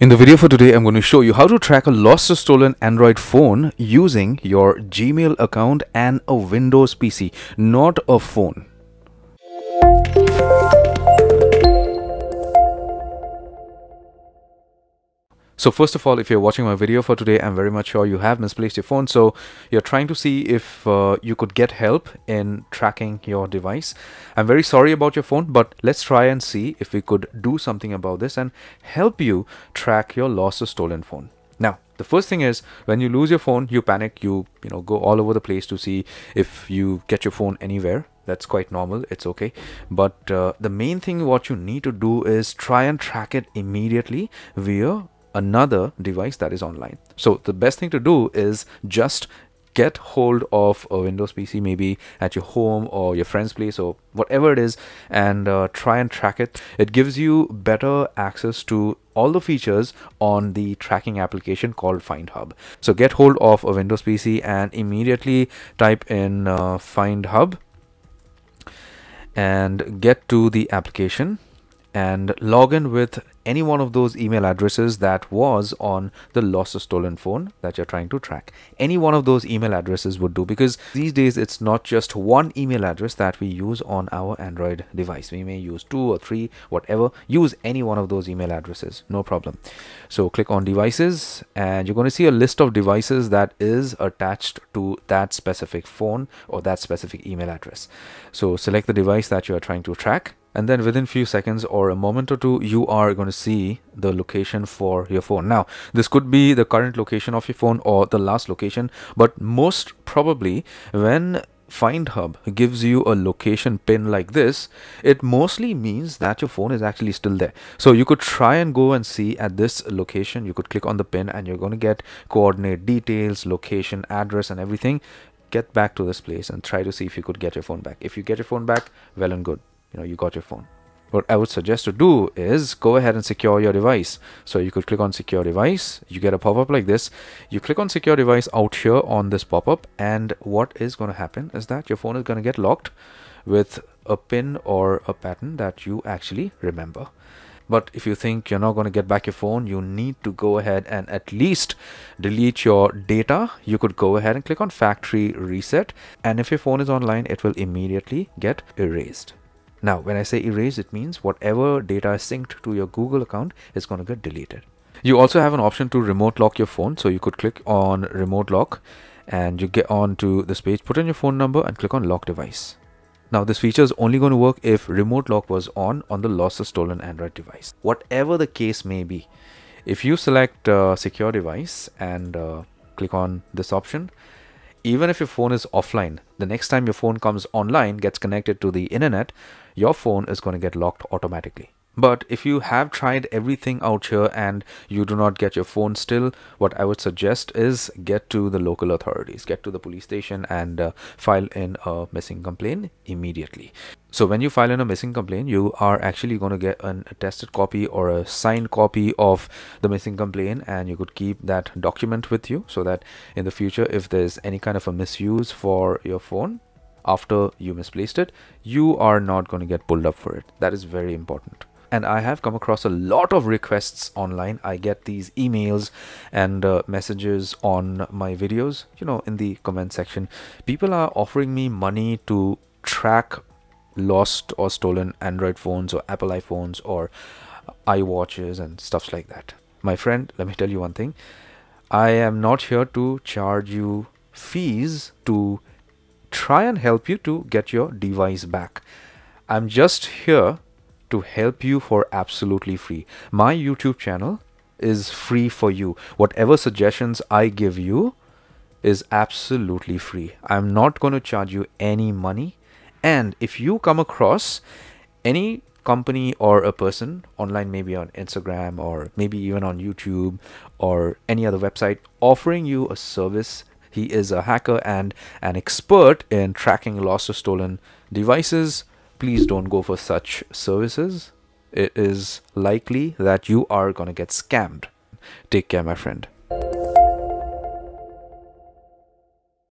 In the video for today, I'm going to show you how to track a lost or stolen Android phone using your Gmail account and a Windows PC, not a phone. So first of all, if you're watching my video for today, I'm very much sure you have misplaced your phone. So you're trying to see if you could get help in tracking your device. I'm very sorry about your phone, but let's try and see if we could do something about this and help you track your lost or stolen phone. Now, the first thing is, when you lose your phone, you panic, you go all over the place to see if you get your phone anywhere. That's quite normal. It's okay. But the main thing what you need to do is try and track it immediately via another device that is online. So the best thing to do is just get hold of a Windows PC, maybe at your home or your friend's place or whatever it is, and try and track it. It gives you better access to all the features on the tracking application called Find Hub. So get hold of a Windows PC and immediately type in Find Hub and get to the application and log in with any one of those email addresses that was on the lost or stolen phone that you're trying to track. Any one of those email addresses would do, because these days it's not just one email address that we use on our Android device. We may use 2 or 3, whatever. Use any one of those email addresses, no problem. So click on devices and you're going to see a list of devices that is attached to that specific phone or that specific email address. So select the device that you are trying to track. And then within few seconds or a moment or two, you are going to see the location for your phone. Now, this could be the current location of your phone or the last location, but most probably when Find Hub gives you a location pin like this, it mostly means that your phone is actually still there. So you could try and go and see at this location. You could click on the pin and you're going to get coordinate details, location, address, and everything. Get back to this place and try to see if you could get your phone back. If you get your phone back, well and good. You got your phone. What I would suggest to do is go ahead and secure your device. So you could click on secure device. You get a pop-up like this. You click on secure device out here on this pop-up, and what is going to happen is that your phone is going to get locked with a pin or a pattern that you actually remember. But if you think you're not going to get back your phone, you need to go ahead and at least delete your data. You could go ahead and click on factory reset, and if your phone is online, it will immediately get erased. Now, when I say erase, it means whatever data is synced to your Google account is going to get deleted. You also have an option to remote lock your phone. So you could click on remote lock and you get onto this page, put in your phone number and click on lock device. Now, this feature is only going to work if remote lock was on the lost or stolen Android device. Whatever the case may be, if you select secure device and click on this option, even if your phone is offline, the next time your phone comes online, gets connected to the internet, your phone is going to get locked automatically. But if you have tried everything out here and you do not get your phone still, what I would suggest is get to the local authorities, get to the police station and file in a missing complaint immediately. So when you file in a missing complaint, you are actually going to get an attested copy or a signed copy of the missing complaint, and you could keep that document with you so that in the future, if there's any kind of a misuse for your phone after you misplaced it, you are not going to get pulled up for it. That is very important. And I have come across a lot of requests online. I get these emails and messages on my videos, in the comment section. People are offering me money to track lost or stolen Android phones or Apple iPhones or iWatches and stuff like that. My friend, let me tell you one thing. I am not here to charge you fees to try and help you to get your device back. I'm just here to help you for absolutely free. My YouTube channel is free for you. Whatever suggestions I give you is absolutely free. I'm not going to charge you any money. And if you come across any company or a person online, maybe on Instagram or maybe even on YouTube or any other website offering you a service, he is a hacker and an expert in tracking lost or stolen devices, please don't go for such services. It is likely that you are going to get scammed. Take care, my friend.